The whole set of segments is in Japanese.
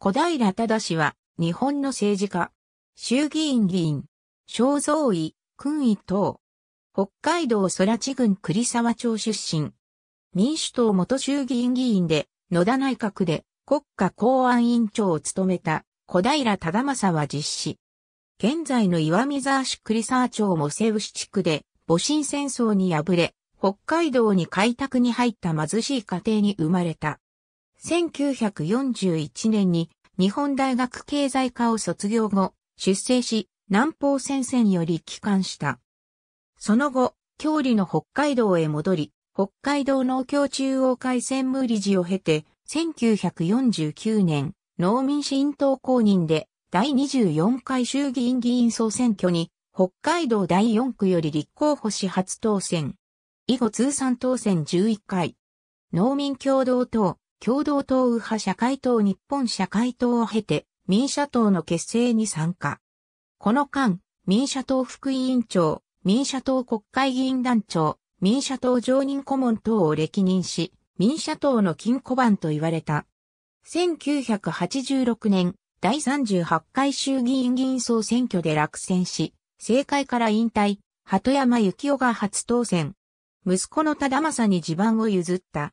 小平忠は、日本の政治家、衆議院議員、肖像位、勲位等。北海道空知郡栗沢町出身。民主党元衆議院議員で、野田内閣で国家公安委員長を務めた小平忠正は実子。現在の岩見沢市栗沢町茂瀬牛地区で、戊辰戦争に敗れ、北海道に開拓に入った貧しい家庭に生まれた。1941年に日本大学経済科を卒業後、出征し、南方戦線より帰還した。その後、郷里の北海道へ戻り、北海道農協中央会専務理事を経て、1949年、農民新党公認で、第24回衆議院議員総選挙に、北海道第4区より立候補し初当選。以後通算当選11回。農民共同党、共同党右派社会党日本社会党を経て民社党の結成に参加。この間、民社党副委員長、民社党国会議員団長、民社党常任顧問等を歴任し、民社党の金庫番と言われた。1986年、第38回衆議院議員総選挙で落選し、政界から引退、鳩山幸夫が初当選。息子の忠正に地盤を譲った。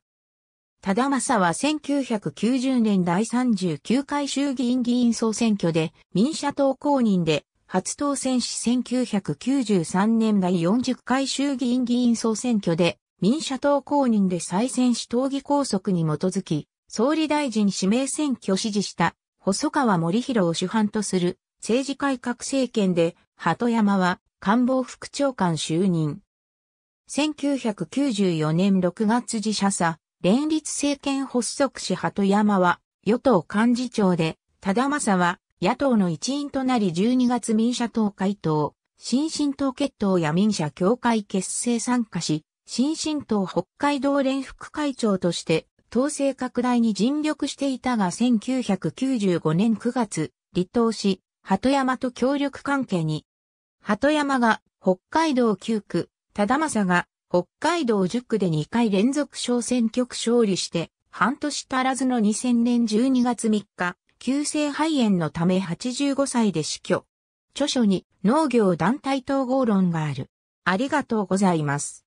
忠正は1990年第39回衆議院議員総選挙で民社党公認で初当選し1993年第40回衆議院議員総選挙で民社党公認で再選し党議拘束に基づき総理大臣指名選挙を支持した細川護熙を主犯とする政治改革政権で鳩山は官房副長官就任。1994年6月自社さ。連立政権発足し鳩山は与党幹事長で、忠正は野党の一員となり12月民社党解党、新進党結党や民社協会結成参加し、新進党北海道連副会長として党勢拡大に尽力していたが1995年9月、離党し、鳩山と協力関係に。鳩山が北海道9区、忠正が北海道10区で2回連続小選挙区勝利して、半年足らずの2000年12月3日、急性肺炎のため85歳で死去。著書に農業団体統合論がある。ありがとうございます。